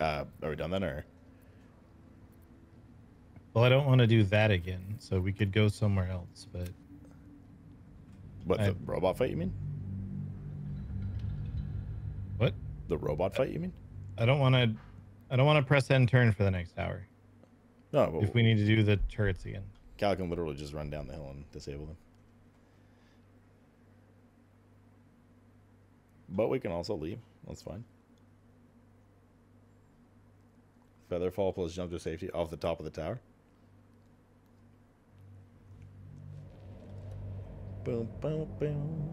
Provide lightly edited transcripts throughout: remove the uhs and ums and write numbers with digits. Are we done then, or? Well, I don't want to do that again, so we could go somewhere else, but... What, the robot fight, you mean? What? The robot fight, you mean? I don't want to press end turn for the next hour. No, but... If we need to do the turrets again. Cal can literally just run down the hill and disable them. But we can also leave. That's fine. Featherfall plus jump to safety off the top of the tower. Boom, boom, boom.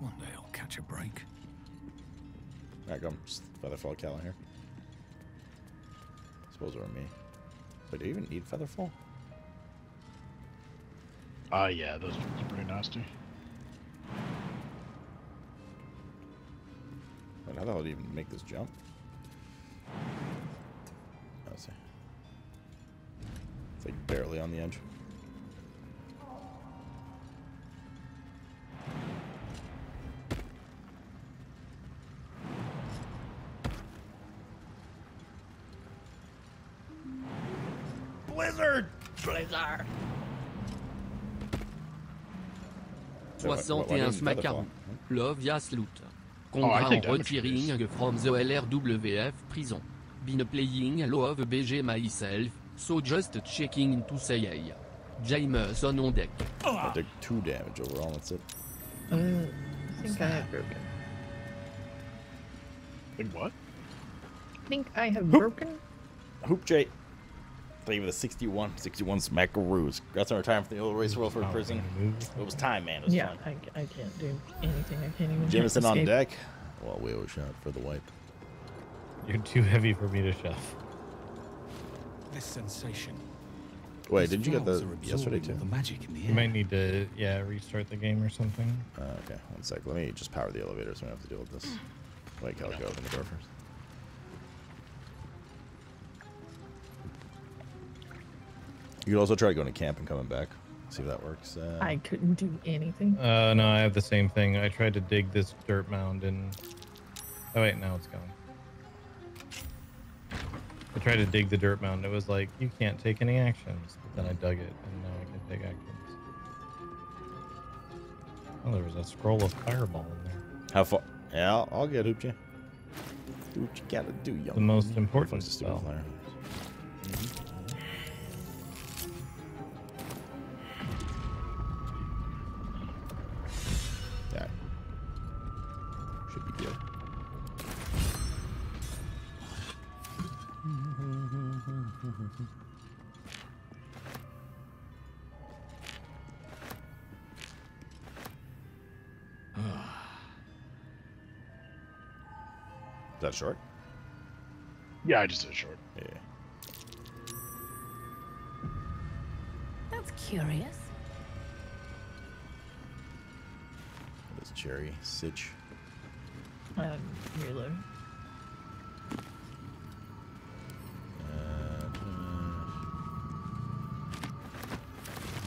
One day I'll catch a break. Alright, come. Just Featherfall Cal in here. I suppose it were me. But do you even need Featherfall? Yeah, those are pretty nasty. But how the hell did he even make this jump? Oh, see. It's like barely on the edge. Blizzard! Blizzard! .61 Love Yaslut. Conrad retiring from the LRWF prison. Been playing Love BG myself, so just checking to say hey. Jameson on deck. I took 2 damage overall, that's it. I think I have broken. Think what? I think I have broken. Hoop J. Play with a 61 smackaroos. That's our time for the old race world for a prison. It was time, man. It was fun. I can't do anything. I can't even. Jameson on deck. Well, we owe shot for the wipe. You're too heavy for me to shove. This sensation. Wait, did you get the yesterday too? The magic in the air. You might need to, yeah, restart the game or something. Okay, one sec. Let me just power the elevator, so I don't have to deal with this. Like, I'll go open the door first. You could also try going to camp and coming back. See if that works. I couldn't do anything. No, I have the same thing. I tried to dig this dirt mound and... Oh, wait, now it's gone. I tried to dig the dirt mound. It was like, you can't take any actions. Then I dug it, and now I can take actions. Oh, there was a scroll of fireball in there. How far? Yeah, I'll get hooped you. Do what you gotta do, young. The most important spell. Is that short? Yeah, I just did a short. Yeah. That's curious. This cherry sitch. Reload. There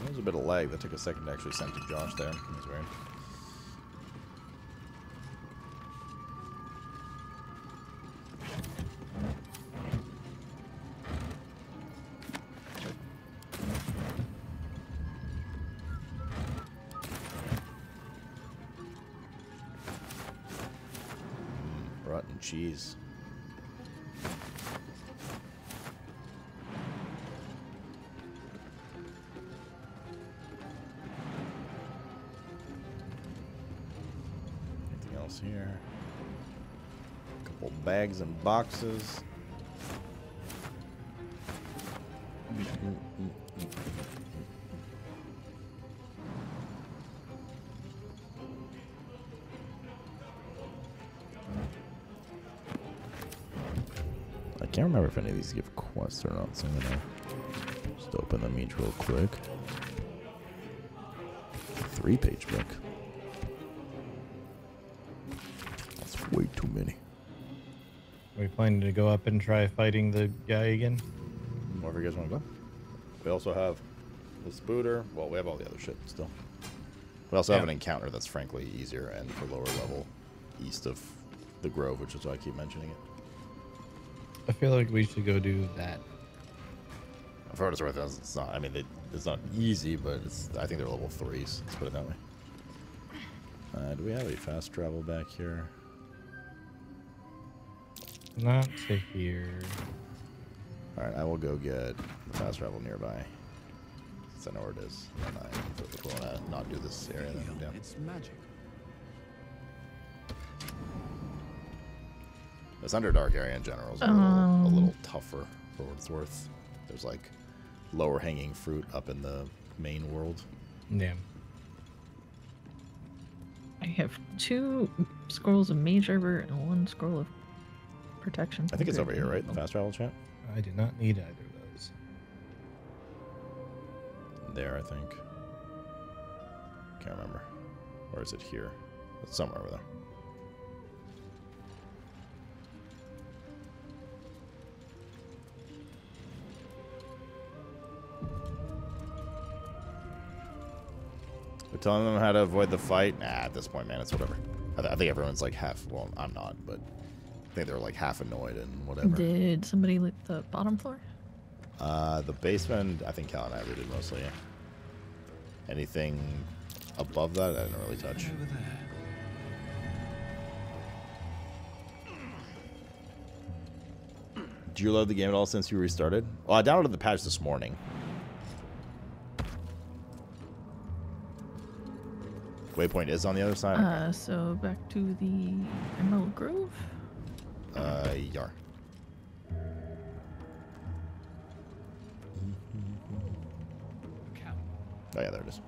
was a bit of lag. That took a second to actually send to Josh there. That's weird. Cheese. Anything else here? A couple bags and boxes. I can't remember if any of these give quests or not, so I'm gonna just open them each real quick. 3-page book. That's way too many. Are we planning to go up and try fighting the guy again? Wherever you guys want to go. We also have the spooder. Well, we have all the other shit still. We also have an encounter that's frankly easier and for lower level east of the Grove, which is why I keep mentioning it. I feel like we should go do that. For what it's worth, it's not, I mean, it's not easy, but it's, I think they're level 3s. Let's put it that way. Do we have any fast travel back here? Not to here. Alright, I will go get the fast travel nearby. Since I know where it is. And then if we want to not do this area, then I'm down. It's magic. This Underdark area in general is a little tougher for what it's worth. There's like lower hanging fruit up in the main world. Yeah. I have 2 scrolls of mage armor and 1 scroll of protection. I think it's over here, right? The fast travel chat? I do not need either of those. There, I think. Can't remember. Or is it here? It's somewhere over there. We're telling them how to avoid the fight? Nah, at this point, man, it's whatever. I think everyone's like half, well, I'm not, but I think they're like half annoyed and whatever. Did somebody loot the bottom floor? The basement, I think Cal and I did mostly, yeah. Anything above that, I didn't really touch. Over there. Do you love the game at all since you restarted? Well, I downloaded the patch this morning. Waypoint is on the other side. Okay. So back to the Emerald Grove. Yar. Oh yeah, there it is.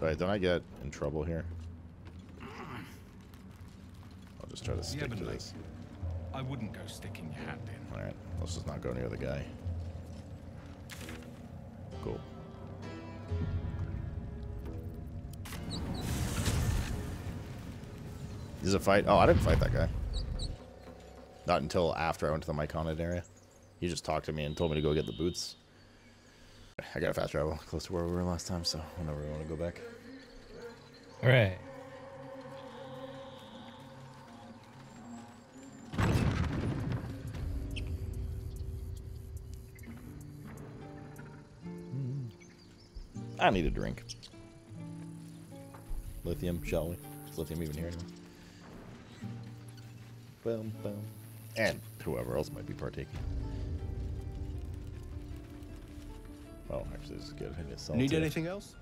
Alright, don't I get in trouble here? I'll just try to stick to this. I wouldn't go sticking your hand in. Alright, let's just not go near the guy. Cool. This is a fight. Oh, I didn't fight that guy. Not until after I went to the Myconid area. He just talked to me and told me to go get the boots. I got a fast travel close to where we were last time, so whenever we want to go back. All right. I need a drink. Lithium, shall we? Is lithium even here anymore? Boom, boom. And whoever else might be partaking. Well, actually, this is good. Need anything else?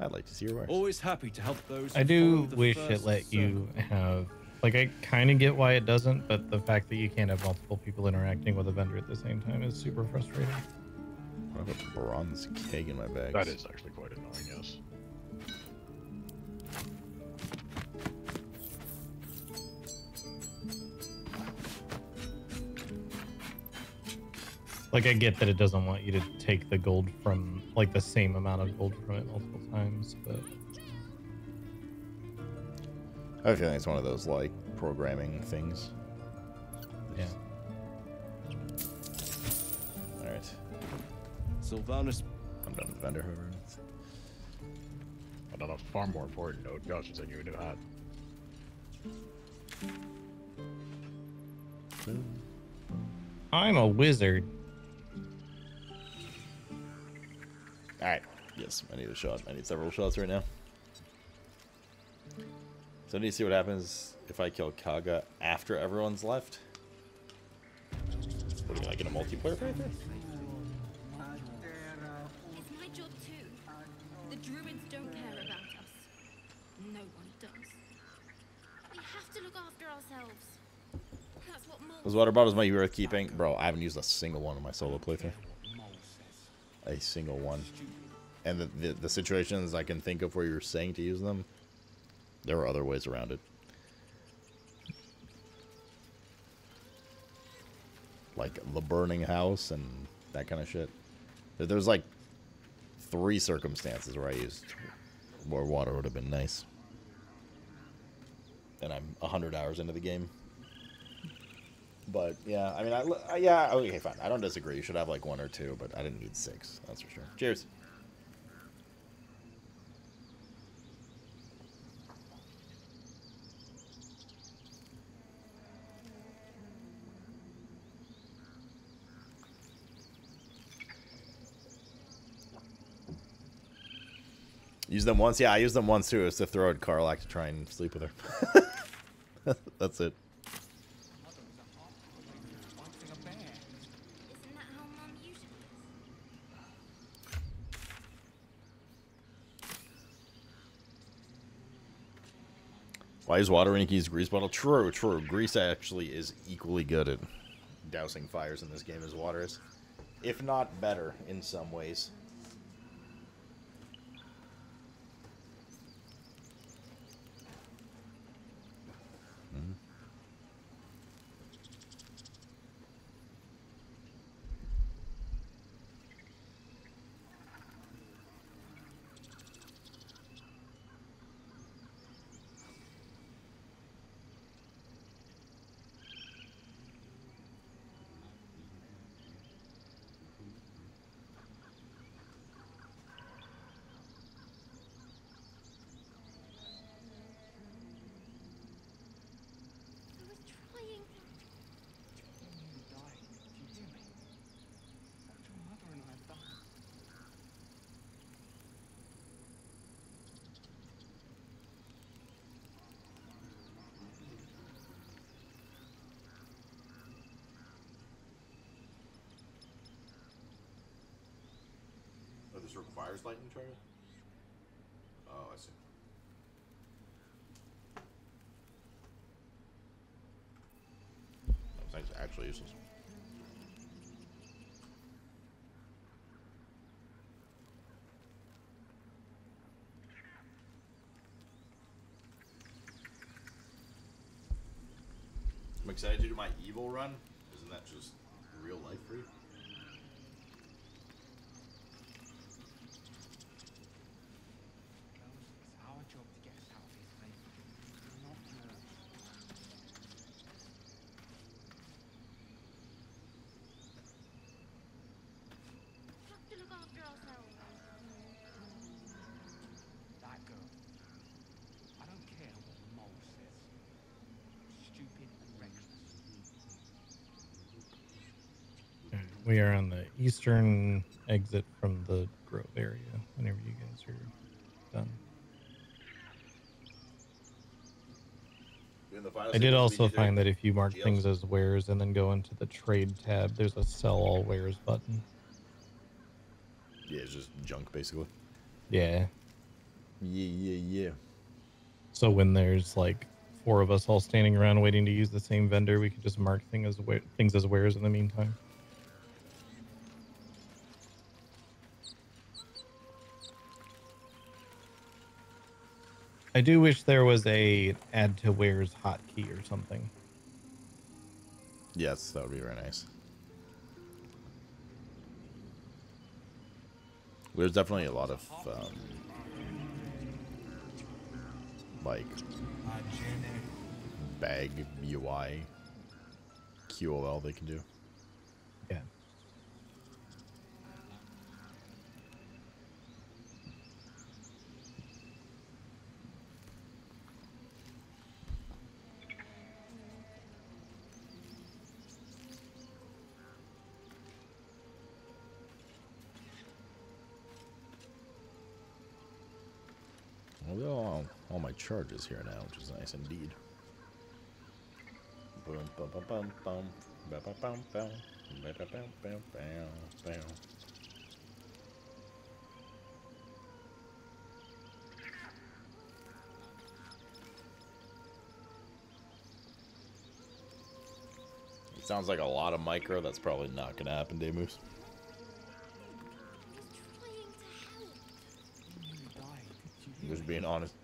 I'd like to see your work. Always happy to help those. I do wish it let you have, like, I kind of get why it doesn't, but the fact that you can't have multiple people interacting with a vendor at the same time is super frustrating. I have a bronze keg in my bag. That is actually quite annoying, yes. Like, I get that it doesn't want you to take the gold from, like, the same amount of gold from it multiple times, but... I have a feeling it's one of those, like, programming things. Yeah. Alright. Sylvanas. I'm done with vendor whoever. I don't know, far more important though. Gosh, it's like you would do that. I'm a wizard. Alright. Yes, I need a shot. I need several shots right now. So I need to see what happens if I kill Kaga after everyone's left. What do you like in a multiplayer right there? Those water bottles might be worth keeping. Bro, I haven't used a single one in my solo playthrough. A single one. And the situations I can think of where you were saying to use them, there were other ways around it. Like the burning house and that kind of shit. There's like 3 circumstances where I used more water would have been nice. And I'm 100 hours into the game. But yeah, I mean, yeah, okay, fine. I don't disagree. You should have like one or two, but I didn't need six. That's for sure. Cheers. Use them once? Yeah, I used them once too. It was to throw at Karlach to try and sleep with her. That's it. Why is water when you can use grease bottle? True, true. Grease actually is equally good at dousing fires in this game as water is. If not better in some ways. This requires lightning charges? Oh, I see. That thing's actually useless. I'm excited to do my evil run. Isn't that just real life for you? We are on the eastern exit from the grove area whenever you guys are done. I did also find that if you mark things as wares and then go into the trade tab, there's a sell all wares button. Yeah, it's just junk basically. Yeah. Yeah. So when there's like 4 of us all standing around waiting to use the same vendor, we could just mark things as wares in the meantime. I do wish there was a add to wares hotkey or something. Yes, that would be very nice. There's definitely a lot of like bag UI QOL they can do. Yeah. All my charges here now, which is nice indeed. It sounds like a lot of micro. That's probably not gonna happen, Day Moose. Just being honest.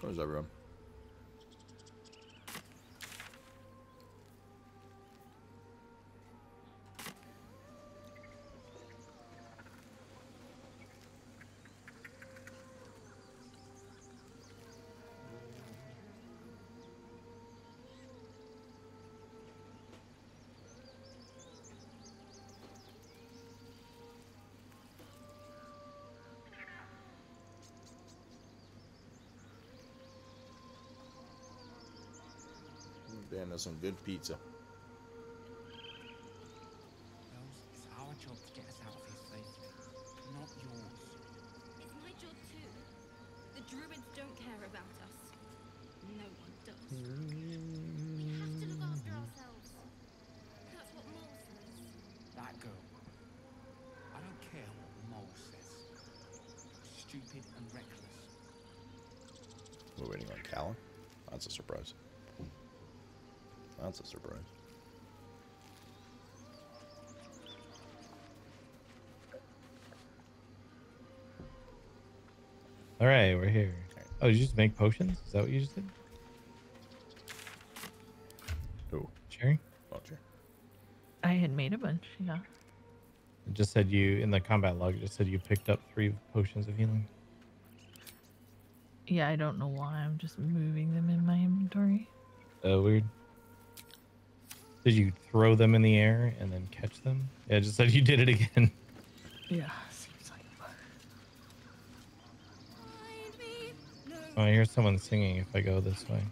Where's everyone? Man, that's some good pizza. It's our job to get us out of this place, not yours. It's my job too. The druids don't care about us. No one does. We have to look after ourselves. That's what Mole says. That girl. I don't care what Mole says. Stupid and reckless. We're waiting on Callan? That's a surprise. That's a surprise. All right, we're here. Oh, did you just make potions? Is that what you just did? Who? Cherry? Oh, Cherry. I had made a bunch, yeah. It just said you, in the combat log, it just said you picked up 3 potions of healing. Yeah, I don't know why. I'm just moving them in my inventory. So weird. Did you throw them in the air and then catch them? Yeah, it just said you did it again. Yeah, seems like it. Oh, I hear someone singing if I go this way.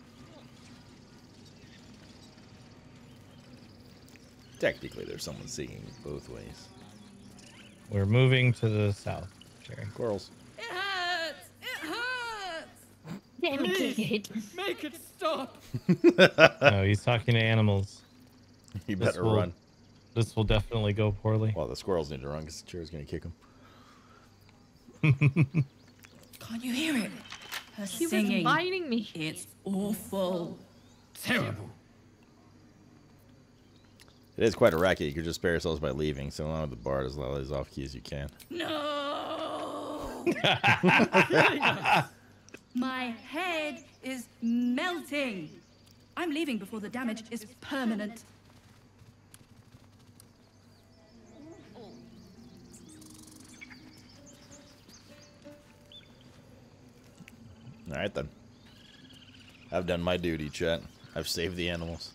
Technically, there's someone singing both ways. We're moving to the south. Sharing quarrels. It hurts! It hurts! Damn it! Make it stop! No, he's talking to animals. You better run. This will definitely go poorly. Well, the squirrels need to run because the chair's going to kick them. Can't you hear it? Her singing. She was biting me. It's awful. Terrible. It is quite a racket. You could just spare yourselves by leaving. So along with the bard, as well as off key as you can. No! My head is melting. I'm leaving before the damage is permanent. All right, then. I've done my duty, chat. I've saved the animals.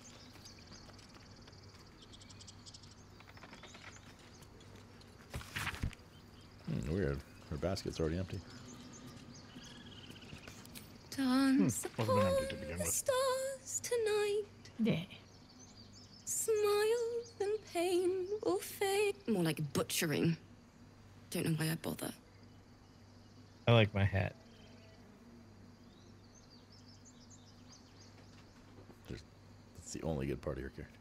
Weird. Her basket's already empty. Dance upon the stars tonight. Yeah. Smile and pain will fade. More like butchering. Don't know why I bother. I like my hat. That's the only good part of your character.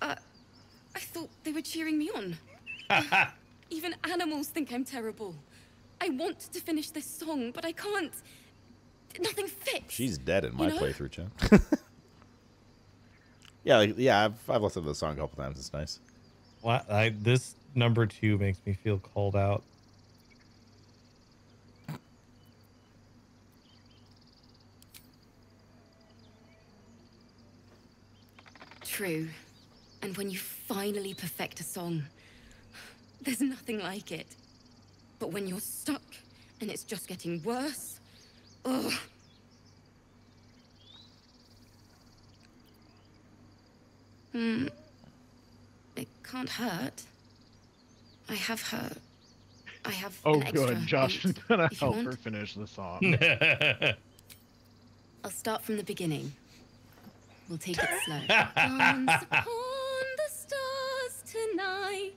I thought they were cheering me on. Even animals think I'm terrible. I want to finish this song, but I can't. Nothing fits. She's dead in my playthrough, Chen. Yeah, like, yeah, I've listened to the song a couple times. It's nice. Well, this number 2 makes me feel called out. True. And when you finally perfect a song, there's nothing like it. But when you're stuck and it's just getting worse, ugh. It can't hurt. I have her. I have. Oh, good. Josh is gonna help her finish the song. I'll start from the beginning. We'll take it slow. Dance upon the stars tonight.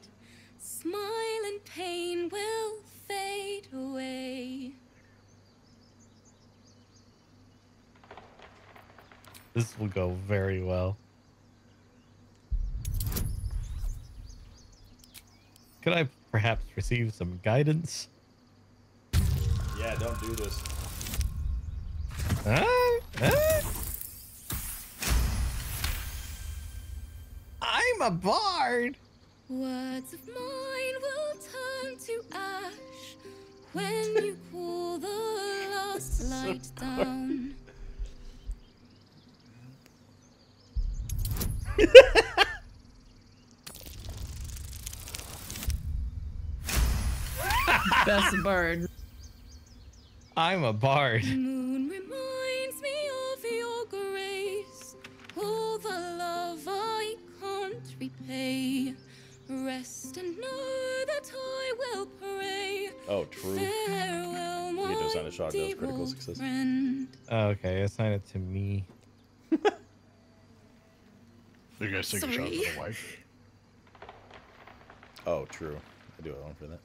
Smile and pain will fade away. This will go very well. Could I perhaps receive some guidance? Yeah, don't do this. I'm a bard. Words of mine will turn to ash when you pull the last light down. Best bard. I'm a bard. The moon reminds me of your grace. All the love I can't repay. Rest and know that I will pray. Oh, true. Farewell, You get to assign a shotgun as critical success. Oh, okay, assign it to me. You guys take a shot with the wife. Oh, true. I do have one for that.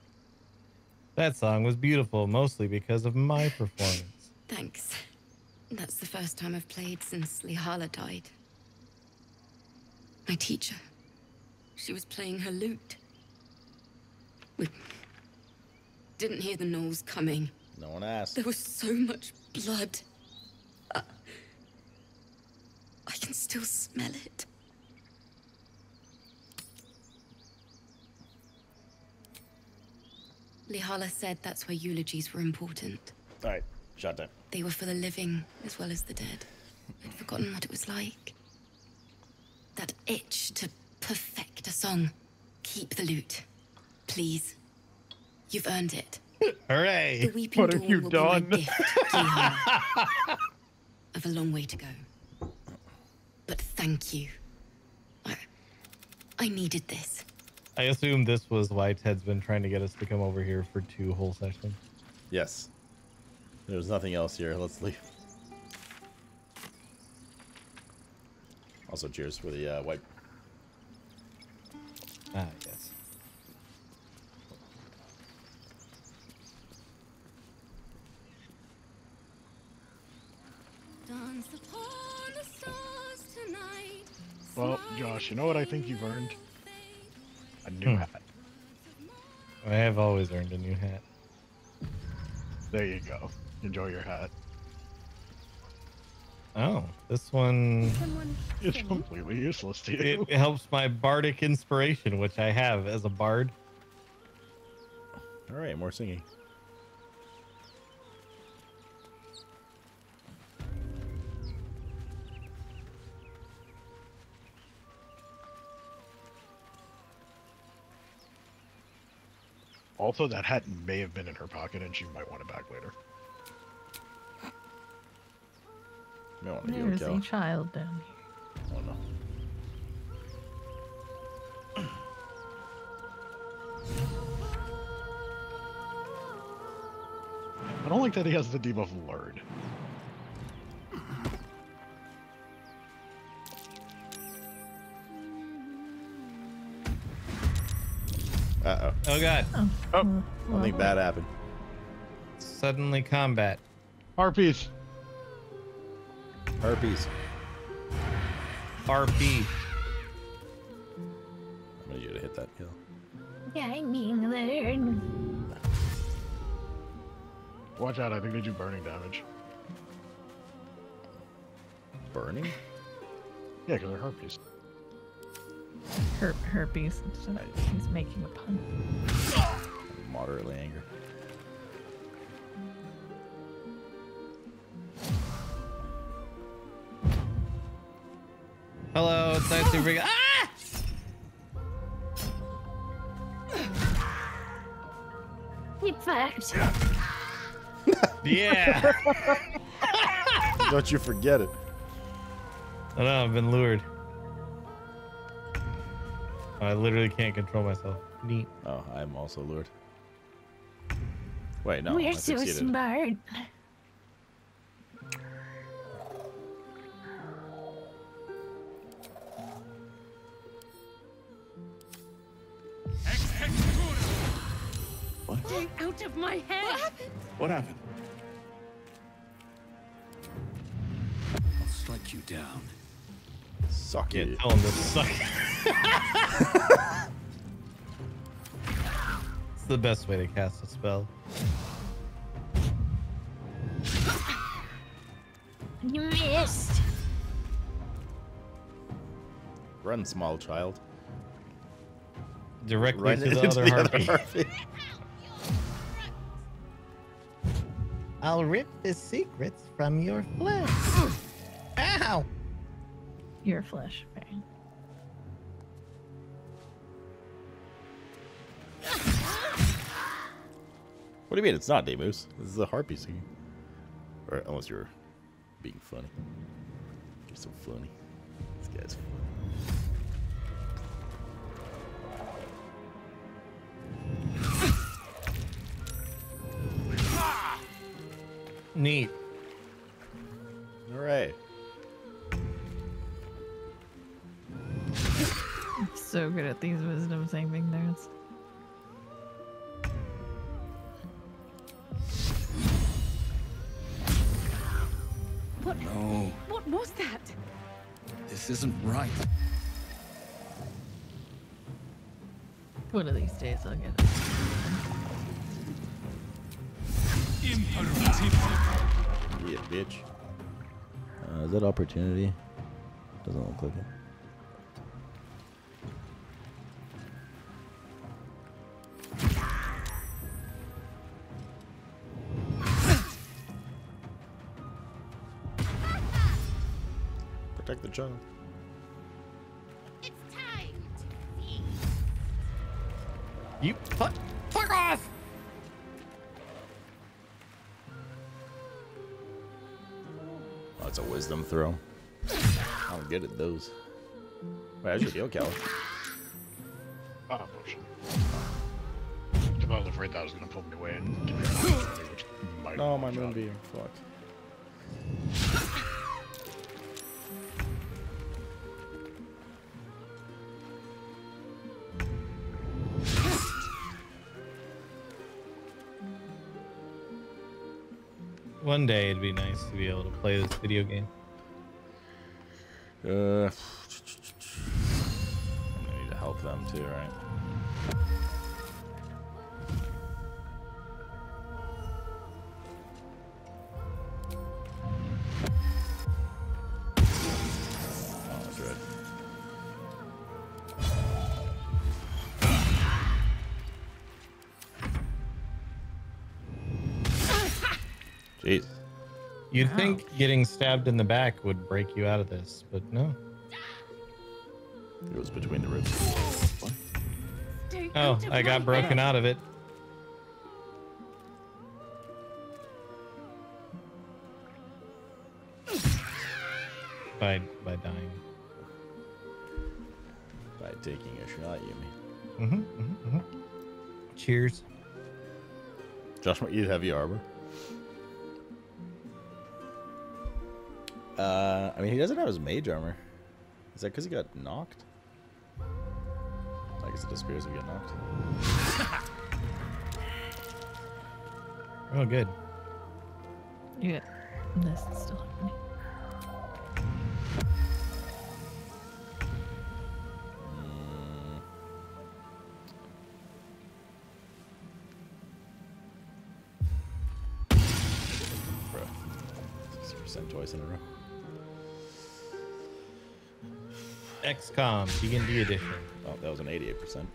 That song was beautiful, mostly because of my performance. Thanks. That's the first time I've played since Lihala died. My teacher. She was playing her lute. We didn't hear the gnolls coming. No one asked. There was so much blood. I can still smell it. Lihala said that's where eulogies were important. All right, shot time. They were for the living as well as the dead. I'd forgotten what it was like. That itch to perfect a song. Keep the lute, please. You've earned it. Hooray! What have you done? Gift, I've a long way to go, but thank you. I needed this. I assume this was why Ted's been trying to get us to come over here for 2 whole sessions. Yes. There's nothing else here. Let's leave. Also, cheers for the wipe. Ah, yes. Dance upon the stars tonight. Well, Josh, you know what I think you've earned? A new hat. I have always earned a new hat. There you go. Enjoy your hat. Oh, this one is completely useless to you. It helps my bardic inspiration, which I have as a bard. All right, more singing. Also, that hat may have been in her pocket, and she might want it back later. There's a child down here. Oh no. I don't like that he has the debuff lured. Uh-oh. Oh, God. Oh, I think that happened. Suddenly combat. Harpies. Harpies. RP. I need you to hit that kill. Yeah, I mean, learn. Watch out, I think they do burning damage. Burning? Yeah, because they're harpies. Herpes. He's making a pun. I'm moderately angry. Hello, it's nice to bring. Ah! He fucked. Yeah. Don't you forget it. I know, I've been lured. I literally can't control myself. Neat. Oh, I'm also lured. Wait, no. We're so smart. What? Get out of my head! What happened? I'll strike you down. Suck it. Yeah, tell him to suck it. It's the best way to cast a spell. You missed. Run, small child. Directly right to the other harpy. I'll rip the secrets from your flesh. Ow! Your flesh, right? What do you mean it's not Deimos? This is a harpy singing. Or unless you're being funny. You're so funny. This guy's funny. Neat. All right. I'm so good at these wisdom saving throws. What? No. What was that? This isn't right. One of these days I'll get it. Yeah, bitch. Is that opportunity? Doesn't look like it. Protect the child. It's time to see. You fuck off! A wisdom throw. I'm good at those. Wait, how's your deal, Cal? I was afraid that was gonna pull me away and give me a might. No, my moonbeam. Fuck. One day it'd be nice to be able to play this video game. I'm gonna need to help them too, right? Oh, that's red. Jeez. You'd think getting stabbed in the back would break you out of this, but no. It was between the ribs. What? Oh, I got broken out of it. By dying. By taking a shot, you mean? Cheers. Josh might eat heavy armor. I mean, he doesn't have his mage armor. Is that because he got knocked? I guess it disappears if you get knocked. Oh, good. Yeah, this is still happening. Bro, 6% twice in a row. XCOM D&D edition. Oh, that was an 88%.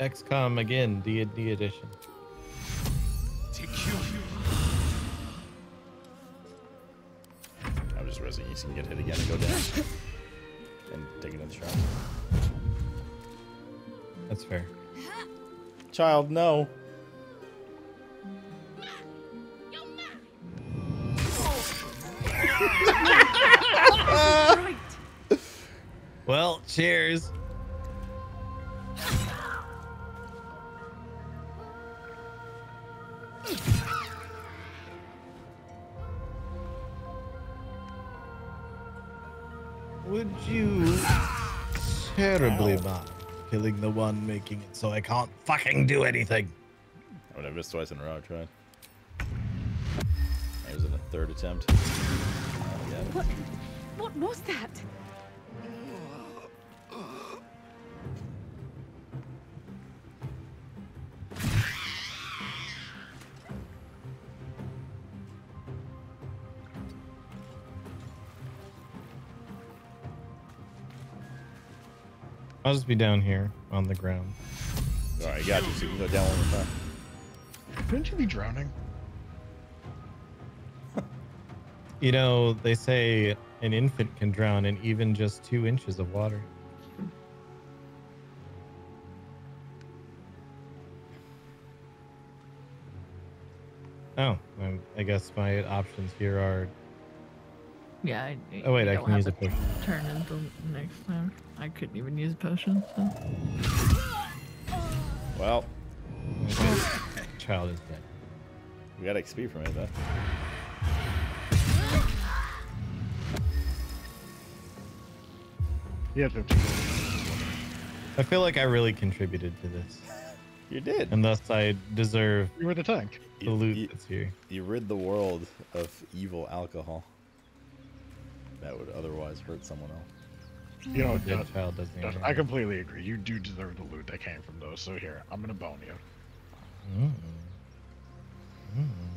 XCOM again, D&D edition. I'm just resing. You can get hit again and go down and take another shot. That's fair. Child, no. Well, cheers. Would you terribly mind killing the one making it so I can't fucking do anything? I would have missed twice in a row. I tried. It was in the third attempt. What was that? I'll just be down here on the ground. Alright, got you. So you can go down one more time. Couldn't you be drowning? You know, they say an infant can drown in even just 2 inches of water. Oh, I guess my options here are. Yeah. Oh wait, I can use a potion. Turn into next time. I couldn't even use a potion. So. Well, okay. Child is dead. We got XP from it, though. Yeah. I feel like I really contributed to this. You did. And thus I deserve the loot that's here. You rid the world of evil alcohol that would otherwise hurt someone else. You know, child doesn't I completely agree. You do deserve the loot that came from those. So here, I'm going to bone you. Mm. Mm.